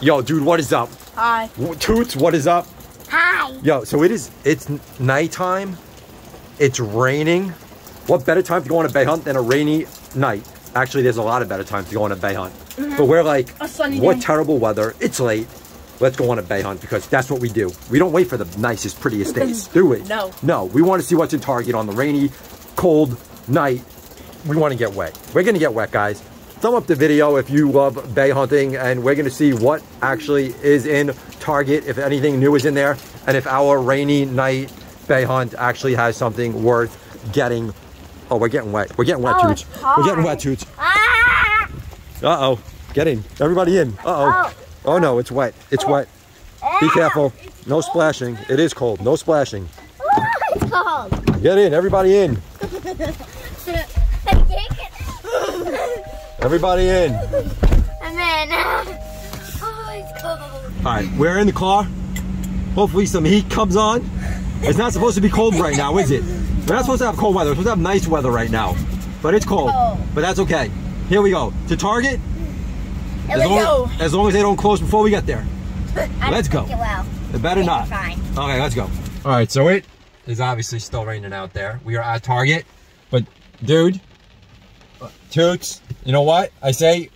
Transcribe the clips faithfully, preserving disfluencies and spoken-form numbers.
Yo, dude, what is up? Hi. Toots, what is up? Hi. Yo, so it is, it's nighttime. It's raining. What better time to go on a bay hunt than a rainy night? Actually, there's a lot of better times to go on a bay hunt. Mm-hmm. But we're like, a sunny what day. Terrible weather. It's late. Let's go on a bay hunt because that's what we do. We don't wait for the nicest, prettiest days, do we? No. No, we want to see what's in Target on the rainy, cold night. We want to get wet. We're going to get wet, guys. Thumb up the video if you love bay hunting, and we're going to see what actually is in Target, if anything new is in there, and if our rainy night bay hunt actually has something worth getting. Oh, we're getting wet. We're getting wet, oh, Toots. We're getting wet, Toots. Ah! Uh-oh. Get in. Everybody in. Uh-oh. Oh. Oh no, it's wet. It's wet. Be careful. No splashing. It is cold. No splashing. It's cold. Get in. Everybody in. Everybody in. I'm in. Oh, it's cold. All right, we're in the car. Hopefully some heat comes on. It's not supposed to be cold right now, is it? We're not supposed to have cold weather. We're supposed to have nice weather right now. But it's cold. Oh. But that's okay. Here we go. To Target. As long, as long as they don't close before we get there. Let's go. It better not. Okay, let's go. All right, so it is obviously still raining out there. We are at Target, but dude, Toots, you know what? I say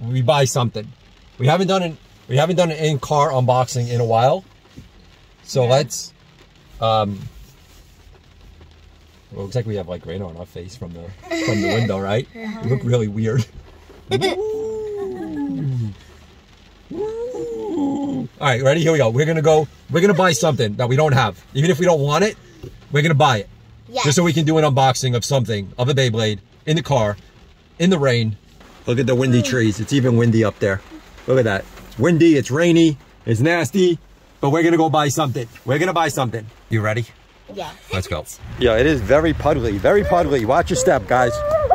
we buy something. We haven't done an we haven't done an in-car unboxing in a while, so yeah. let's. Um, well, it looks like we have like rain on our face from the from the window, right? We look really weird. All right, ready? Here we go. We're gonna go. We're gonna buy something that we don't have, even if we don't want it. We're gonna buy it, yes. Just so we can do an unboxing of something of a Beyblade in the car, in the rain. Look at the windy trees. It's even windy up there. Look at that. It's windy. It's rainy. It's nasty. But we're gonna go buy something. We're gonna buy something. You ready? Yeah. Let's go. Yeah, it is very puddly. Very puddly. Watch your step, guys. It's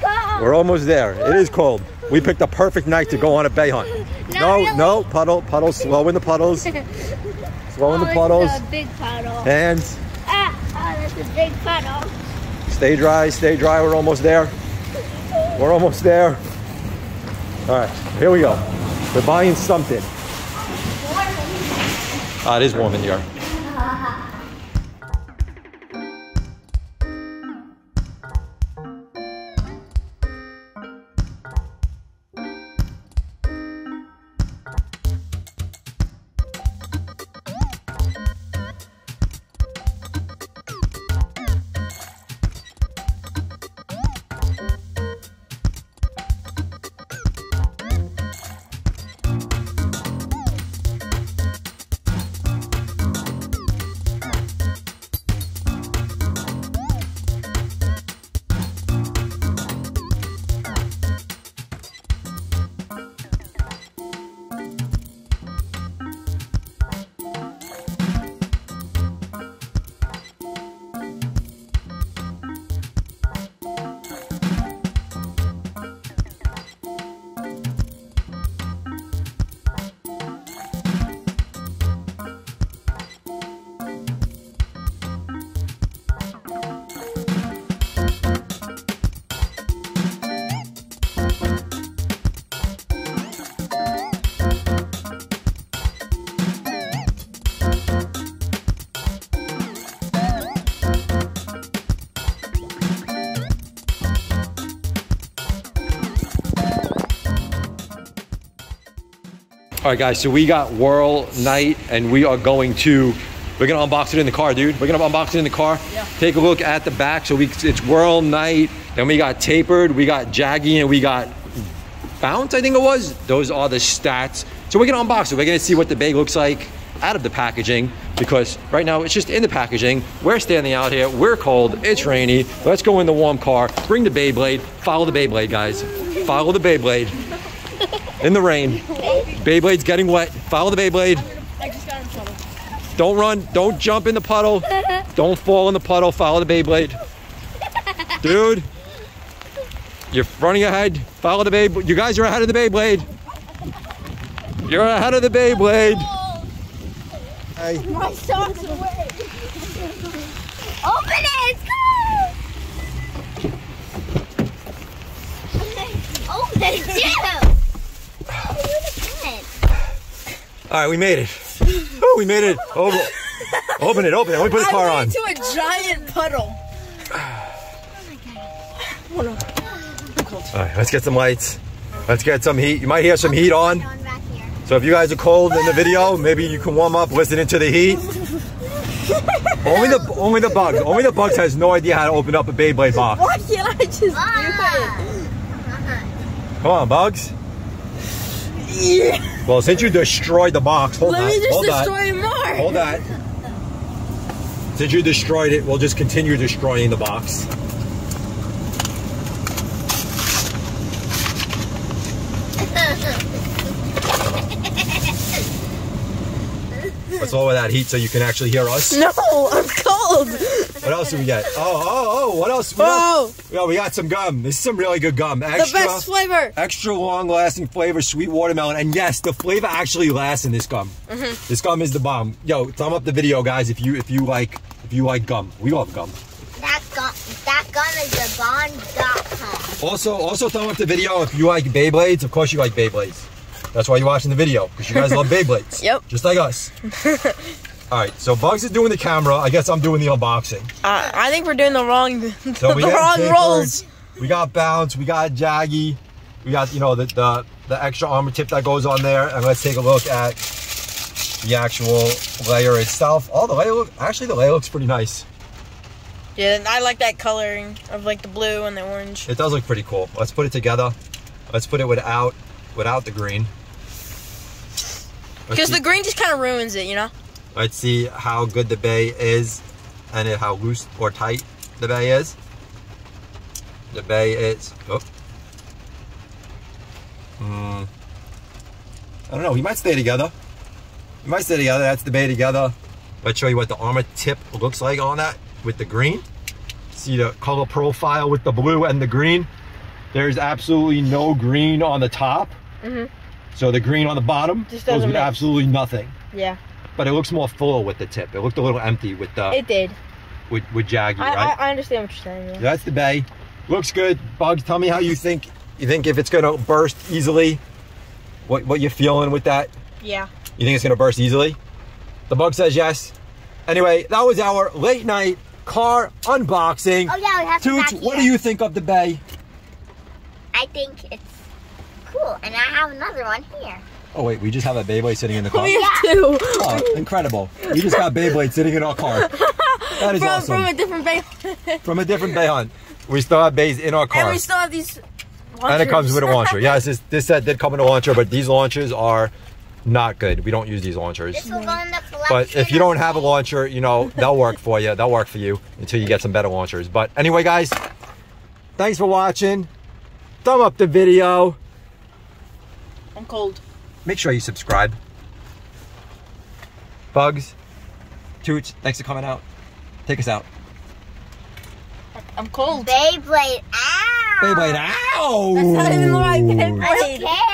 cold. We're almost there. It is cold. We picked the perfect night to go on a bay hunt. No, really. no, puddle, puddle, slow in the puddles. Slow oh, in the puddles. It's a big puddle. Hands. Ah, oh, that's a big puddle. Stay dry, stay dry. We're almost there. We're almost there. All right, here we go. We're buying something. Ah, it is warm in here. All right, guys, so we got Whirl Knight, and we are going to, we're gonna unbox it in the car, dude. We're gonna unbox it in the car. Yeah. Take a look at the back. So we, it's Whirl Knight, then we got Tapered, we got Jaggy, and we got Bounce, I think it was. Those are the stats. So we're gonna unbox it. We're gonna see what the bag looks like out of the packaging, because right now it's just in the packaging. We're standing out here, we're cold, it's rainy. Let's go in the warm car, bring the Beyblade, follow the Beyblade, guys. Follow the Beyblade in the rain. Beyblade's getting wet. Follow the Beyblade. Gonna, I just got in trouble. Don't run. Don't jump in the puddle. Don't fall in the puddle. Follow the Beyblade. Dude, you're running ahead. Follow the Beyblade. You guys are ahead of the Beyblade. You're ahead of the Beyblade. Hey. My socks are wet. Open it. It's cold. Okay. Open it. Too. Good. All right, we made it. Oh, we made it. Over. Open it, open it. Let me put the car on. I went into a giant puddle. Oh, no. I'm cold. All right, let's get some lights. Let's get some heat. You might hear some heat on. So if you guys are cold in the video, maybe you can warm up listening to the heat. Only the only the Bugs. Only the Bugs has no idea how to open up a Beyblade box. Why can't I just do it? Come on, Bugs. Yeah. Well, since you destroyed the box, hold on. Let me just destroy it more. Hold on. Since you destroyed it, we'll just continue destroying the box. Let's lower that heat so you can actually hear us. No, I'm cold. What else do we get? Oh, oh, oh, what else? What oh. Else? Oh, we got some gum. This is some really good gum. Extra, the best flavor. Extra long-lasting flavor, sweet watermelon. And yes, the flavor actually lasts in this gum. Mm-hmm. This gum is the bomb. Yo, thumb up the video, guys, if you if you like if you like gum. We love gum. That gum, that gum is the bomb dot com. Also, also thumb up the video if you like Beyblades. Of course you like Beyblades. That's why you're watching the video, because you guys love Beyblades. Yep. Just like us. Alright, so Bugs is doing the camera. I guess I'm doing the unboxing. Uh, I think we're doing the wrong the, so the wrong rolls. We got Bounce, we got Jaggy, we got, you know, the, the the extra armor tip that goes on there. And let's take a look at the actual layer itself. Oh, the layer look, actually the layer looks pretty nice. Yeah, and I like that coloring of like the blue and the orange. It does look pretty cool. Let's put it together. Let's put it without without the green. Because the green just kind of ruins it, you know? Let's see how good the bay is and how loose or tight the bay is. The bay is... Oh. Mm. I don't know. We might stay together. We might stay together. That's the bay together. Let's show you what the armor tip looks like on that with the green. See the color profile with the blue and the green. There's absolutely no green on the top. Mm-hmm. So the green on the bottom goes with mix. Absolutely nothing. Yeah. But it looks more full with the tip. It looked a little empty with the... It did. With, with Jaggy, I, right? I, I understand what you're saying, yeah. So that's the bay. Looks good. Bugs, tell me how you think. You think if it's going to burst easily? What, what you're feeling with that? Yeah. You think it's going to burst easily? The Bug says yes. Anyway, that was our late night car unboxing. Oh, yeah, we have to Toots, what do you think of the bay? I think it's... cool, and I have another one here. Oh wait, we just have a Beyblade sitting in the car? We have two. Oh, incredible. We just got Beyblade sitting in our car. That is from, awesome. From a different bay hunt. From a different bay hunt. We still have bays in our car. And we still have these launchers. And it comes with a launcher. Yes, this, this set did come with a launcher, but these launchers are not good. We don't use these launchers. This will go in the collection. But if you don't have a launcher, you know, they'll work for you. They'll work for you until you get some better launchers. But anyway, guys, thanks for watching. Thumb up the video. I'm cold. Make sure you subscribe. Bugs, Toots, thanks for coming out. Take us out. I'm cold. Beyblade, ow! Beyblade, ow! That's not even the right Beyblade. I don't care.